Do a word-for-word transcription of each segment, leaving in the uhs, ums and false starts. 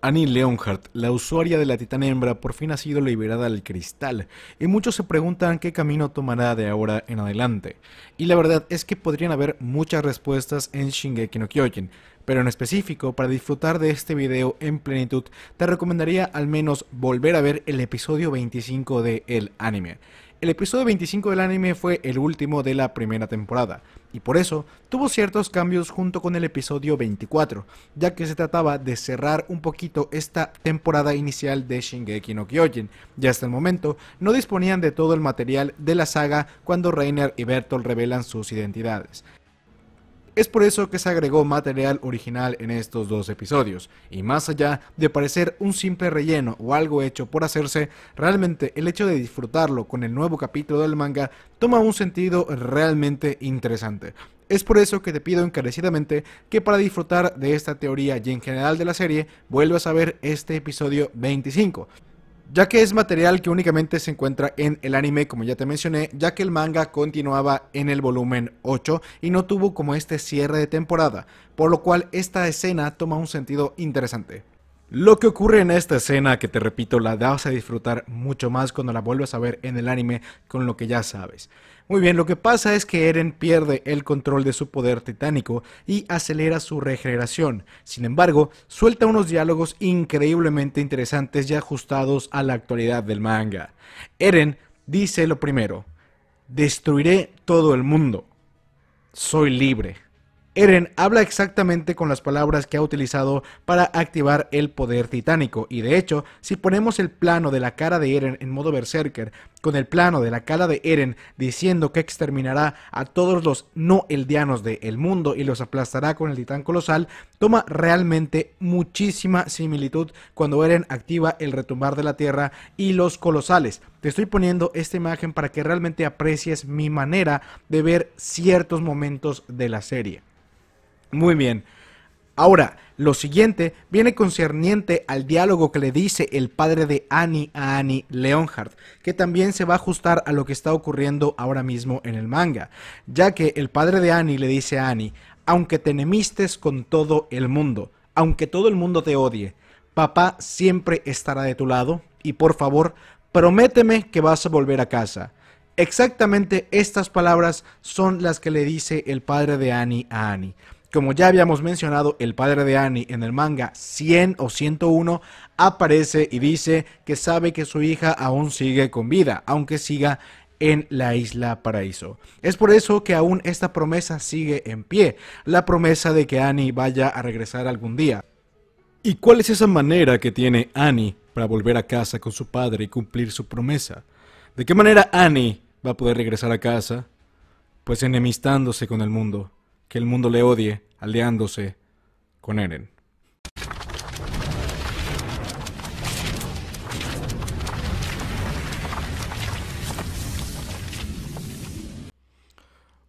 Annie Leonhardt, la usuaria de la titán hembra, por fin ha sido liberada del cristal, y muchos se preguntan qué camino tomará de ahora en adelante. Y la verdad es que podrían haber muchas respuestas en Shingeki no Kyojin, pero en específico, para disfrutar de este video en plenitud, te recomendaría al menos volver a ver el episodio veinticinco del anime. El episodio veinticinco del anime fue el último de la primera temporada, y por eso tuvo ciertos cambios junto con el episodio veinticuatro, ya que se trataba de cerrar un poquito esta temporada inicial de Shingeki no Kyojin, y hasta el momento no disponían de todo el material de la saga cuando Reiner y Bertolt revelan sus identidades. Es por eso que se agregó material original en estos dos episodios, y más allá de parecer un simple relleno o algo hecho por hacerse, realmente el hecho de disfrutarlo con el nuevo capítulo del manga toma un sentido realmente interesante. Es por eso que te pido encarecidamente que para disfrutar de esta teoría y en general de la serie, vuelvas a ver este episodio veinticinco. Ya que es material que únicamente se encuentra en el anime, como ya te mencioné, ya que el manga continuaba en el volumen ocho y no tuvo como este cierre de temporada, por lo cual esta escena toma un sentido interesante. Lo que ocurre en esta escena, que te repito, la vas a disfrutar mucho más cuando la vuelvas a ver en el anime con lo que ya sabes. Muy bien, lo que pasa es que Eren pierde el control de su poder titánico y acelera su regeneración. Sin embargo, suelta unos diálogos increíblemente interesantes y ajustados a la actualidad del manga. Eren dice lo primero: destruiré todo el mundo. Soy libre. Eren habla exactamente con las palabras que ha utilizado para activar el poder titánico, y de hecho, si ponemos el plano de la cara de Eren en modo berserker, con el plano de la cara de Eren diciendo que exterminará a todos los no eldianos del mundo y los aplastará con el titán colosal, toma realmente muchísima similitud cuando Eren activa el retumbar de la tierra y los colosales. Te estoy poniendo esta imagen para que realmente aprecies mi manera de ver ciertos momentos de la serie. Muy bien, ahora lo siguiente viene concerniente al diálogo que le dice el padre de Annie a Annie Leonhardt, que también se va a ajustar a lo que está ocurriendo ahora mismo en el manga, ya que el padre de Annie le dice a Annie: aunque te enemistes con todo el mundo, aunque todo el mundo te odie, papá siempre estará de tu lado y por favor, prométeme que vas a volver a casa. Exactamente estas palabras son las que le dice el padre de Annie a Annie. Como ya habíamos mencionado, el padre de Annie en el manga cien o ciento uno aparece y dice que sabe que su hija aún sigue con vida, aunque siga en la isla Paraíso. Es por eso que aún esta promesa sigue en pie, la promesa de que Annie vaya a regresar algún día. ¿Y cuál es esa manera que tiene Annie para volver a casa con su padre y cumplir su promesa? ¿De qué manera Annie va a poder regresar a casa? Pues enemistándose con el mundo. Que el mundo le odie, aliándose con Eren.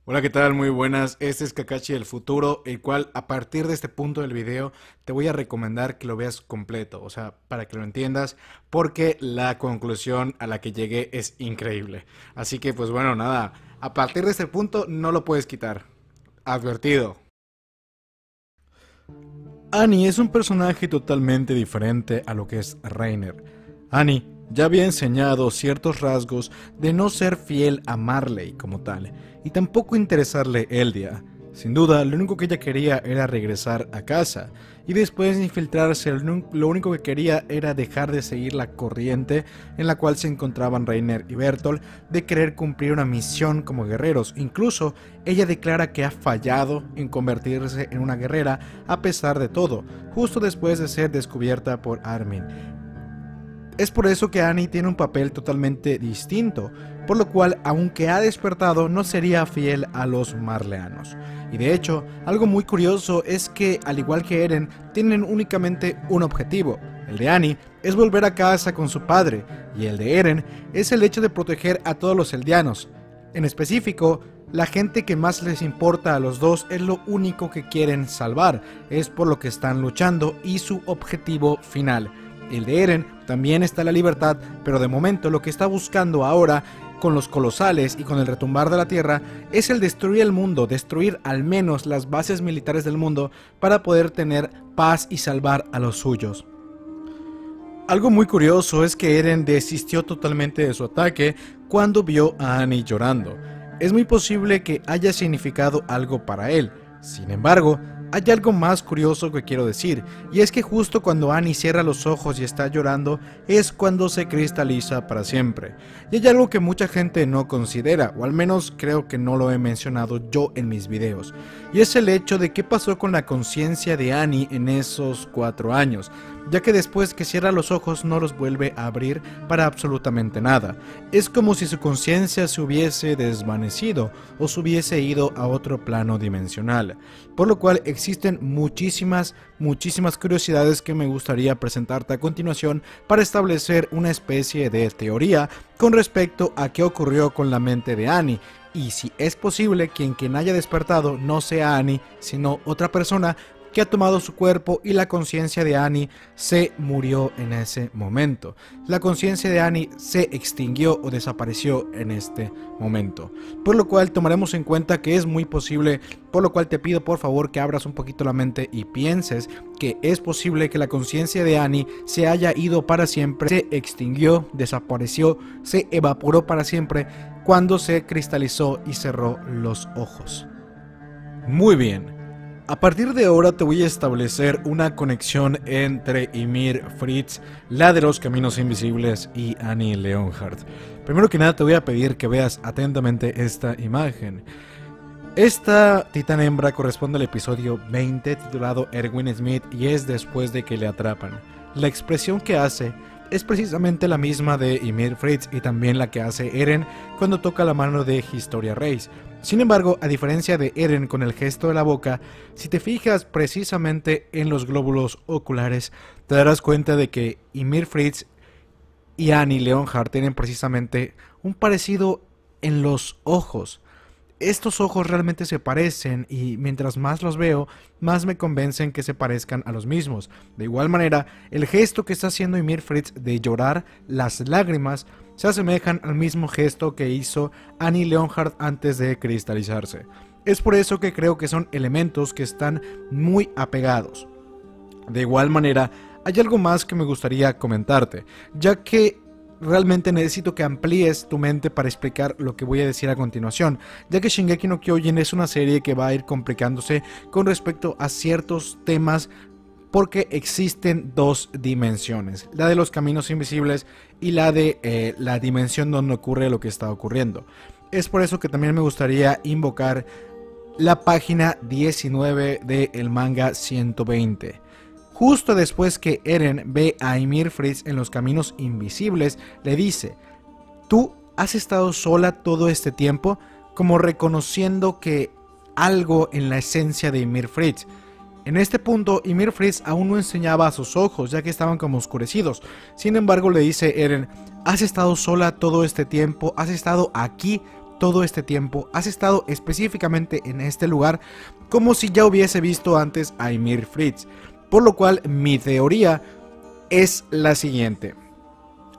Hola, ¿qué tal? Muy buenas, este es Kakashi del futuro, el cual a partir de este punto del video te voy a recomendar que lo veas completo, o sea, para que lo entiendas, porque la conclusión a la que llegué es increíble. Así que pues bueno, nada, a partir de este punto no lo puedes quitar. Advertido. Annie es un personaje totalmente diferente a lo que es Reiner. Annie ya había enseñado ciertos rasgos de no ser fiel a Marley como tal, y tampoco interesarle Eldia. Sin duda, lo único que ella quería era regresar a casa, y después de infiltrarse, lo único que quería era dejar de seguir la corriente en la cual se encontraban Reiner y Bertolt, de querer cumplir una misión como guerreros. Incluso, ella declara que ha fallado en convertirse en una guerrera a pesar de todo, justo después de ser descubierta por Armin. Es por eso que Annie tiene un papel totalmente distinto, por lo cual, aunque ha despertado, no sería fiel a los marleanos. Y de hecho, algo muy curioso es que, al igual que Eren, tienen únicamente un objetivo. El de Annie es volver a casa con su padre, y el de Eren es el hecho de proteger a todos los eldianos. En específico, la gente que más les importa a los dos es lo único que quieren salvar, es por lo que están luchando y su objetivo final. El de Eren también está la libertad, pero de momento lo que está buscando ahora con los colosales y con el retumbar de la tierra es el destruir el mundo, destruir al menos las bases militares del mundo para poder tener paz y salvar a los suyos. Algo muy curioso es que Eren desistió totalmente de su ataque cuando vio a Annie llorando. Es muy posible que haya significado algo para él. Sin embargo, hay algo más curioso que quiero decir, y es que justo cuando Annie cierra los ojos y está llorando, es cuando se cristaliza para siempre. Y hay algo que mucha gente no considera, o al menos creo que no lo he mencionado yo en mis videos, y es el hecho de qué pasó con la conciencia de Annie en esos cuatro años, ya que después que cierra los ojos no los vuelve a abrir para absolutamente nada. Es como si su conciencia se hubiese desvanecido, o se hubiese ido a otro plano dimensional, por lo cual existen muchísimas, muchísimas curiosidades que me gustaría presentarte a continuación para establecer una especie de teoría con respecto a qué ocurrió con la mente de Annie, y si es posible que quien haya despertado no sea Annie, sino otra persona que ha tomado su cuerpo y la conciencia de Annie se murió en ese momento. La conciencia de Annie se extinguió o desapareció en este momento, por lo cual tomaremos en cuenta que es muy posible, por lo cual te pido por favor que abras un poquito la mente y pienses que es posible que la conciencia de Annie se haya ido para siempre, se extinguió, desapareció, se evaporó para siempre cuando se cristalizó y cerró los ojos. Muy bien. A partir de ahora te voy a establecer una conexión entre Ymir Fritz, la de los caminos invisibles, y Annie Leonhardt. Primero que nada te voy a pedir que veas atentamente esta imagen. Esta titán hembra corresponde al episodio veinte titulado Erwin Smith, y es después de que le atrapan. La expresión que hace es precisamente la misma de Ymir Fritz y también la que hace Eren cuando toca la mano de Historia Reiss. Sin embargo, a diferencia de Eren con el gesto de la boca, si te fijas precisamente en los glóbulos oculares, te darás cuenta de que Ymir Fritz y Annie Leonhardt tienen precisamente un parecido en los ojos. Estos ojos realmente se parecen, y mientras más los veo, más me convencen que se parezcan a los mismos. De igual manera, el gesto que está haciendo Ymir Fritz de llorar las lágrimas se asemejan al mismo gesto que hizo Annie Leonhardt antes de cristalizarse. Es por eso que creo que son elementos que están muy apegados. De igual manera, hay algo más que me gustaría comentarte, ya que realmente necesito que amplíes tu mente para explicar lo que voy a decir a continuación, ya que Shingeki no Kyojin es una serie que va a ir complicándose con respecto a ciertos temas porque existen dos dimensiones, la de los caminos invisibles y la de eh, la dimensión donde ocurre lo que está ocurriendo. Es por eso que también me gustaría invocar la página diecinueve del manga ciento veinte. Justo después que Eren ve a Ymir Fritz en los caminos invisibles, le dice: ¿tú has estado sola todo este tiempo? Como reconociendo que algo en la esencia de Ymir Fritz. En este punto, Ymir Fritz aún no enseñaba a sus ojos, ya que estaban como oscurecidos. Sin embargo, le dice Eren: ¿has estado sola todo este tiempo? ¿Has estado aquí todo este tiempo? ¿Has estado específicamente en este lugar? Como si ya hubiese visto antes a Ymir Fritz. Por lo cual mi teoría es la siguiente: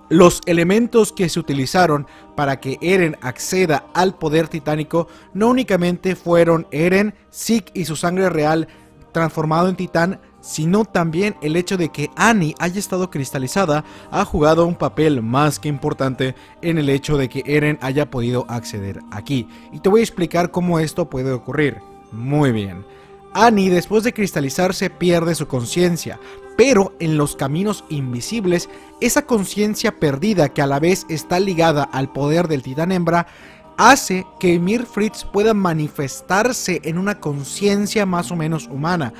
los elementos que se utilizaron para que Eren acceda al poder titánico no únicamente fueron Eren, Zeke y su sangre real transformado en titán, sino también el hecho de que Annie haya estado cristalizada ha jugado un papel más que importante en el hecho de que Eren haya podido acceder aquí. Y te voy a explicar cómo esto puede ocurrir. Muy bien. Annie, después de cristalizarse, pierde su conciencia, pero en los caminos invisibles, esa conciencia perdida que a la vez está ligada al poder del titán hembra, hace que Ymir Fritz pueda manifestarse en una conciencia más o menos humana.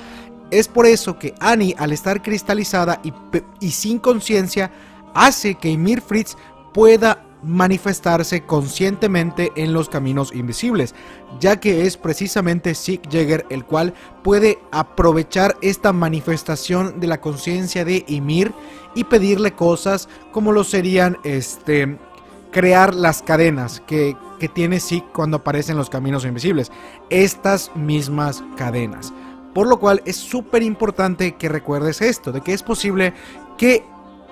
Es por eso que Annie, al estar cristalizada y, y sin conciencia, hace que Ymir Fritz pueda manifestarse conscientemente en los caminos invisibles, ya que es precisamente Zeke Jäger el cual puede aprovechar esta manifestación de la conciencia de Ymir y pedirle cosas como lo serían este, crear las cadenas que, que tiene Zeke cuando aparecen los caminos invisibles, estas mismas cadenas. Por lo cual es súper importante que recuerdes esto, de que es posible que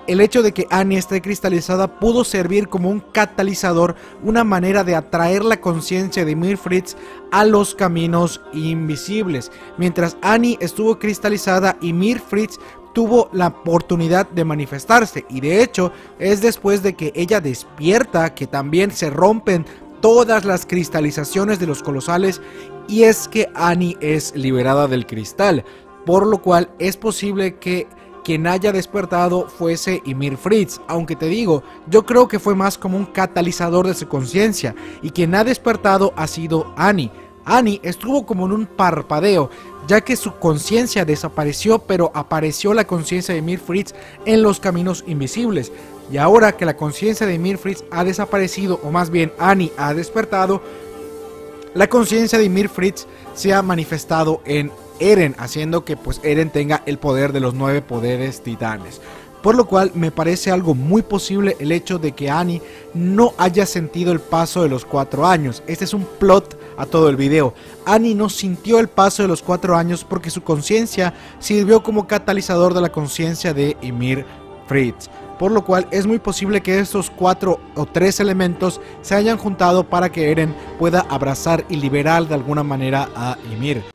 el hecho de que Annie esté cristalizada pudo servir como un catalizador, una manera de atraer la conciencia de Ymir Fritz a los caminos invisibles. Mientras Annie estuvo cristalizada, Ymir Fritz tuvo la oportunidad de manifestarse, y de hecho es después de que ella despierta que también se rompen todas las cristalizaciones de los colosales, y es que Annie es liberada del cristal, por lo cual es posible que quien haya despertado fuese Ymir Fritz, aunque te digo, yo creo que fue más como un catalizador de su conciencia, y quien ha despertado ha sido Annie. Annie estuvo como en un parpadeo, ya que su conciencia desapareció, pero apareció la conciencia de Ymir Fritz en los caminos invisibles. Y ahora que la conciencia de Ymir Fritz ha desaparecido, o más bien Annie ha despertado, la conciencia de Ymir Fritz se ha manifestado en Eren, haciendo que pues Eren tenga el poder de los nueve poderes titanes. Por lo cual me parece algo muy posible el hecho de que Annie no haya sentido el paso de los cuatro años. Este es un plot a todo el video. Annie no sintió el paso de los cuatro años porque su conciencia sirvió como catalizador de la conciencia de Ymir Fritz. Por lo cual es muy posible que estos cuatro o tres elementos se hayan juntado para que Eren pueda abrazar y liberar de alguna manera a Ymir.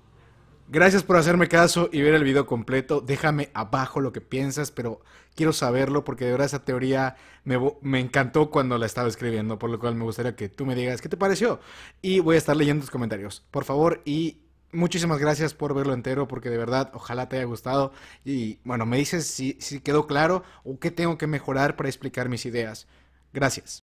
Gracias por hacerme caso y ver el video completo. Déjame abajo lo que piensas, pero quiero saberlo porque de verdad esa teoría me, me encantó cuando la estaba escribiendo, por lo cual me gustaría que tú me digas qué te pareció. Y voy a estar leyendo tus comentarios, por favor, y muchísimas gracias por verlo entero porque de verdad ojalá te haya gustado. Y bueno, me dices si, si quedó claro o qué tengo que mejorar para explicar mis ideas. Gracias.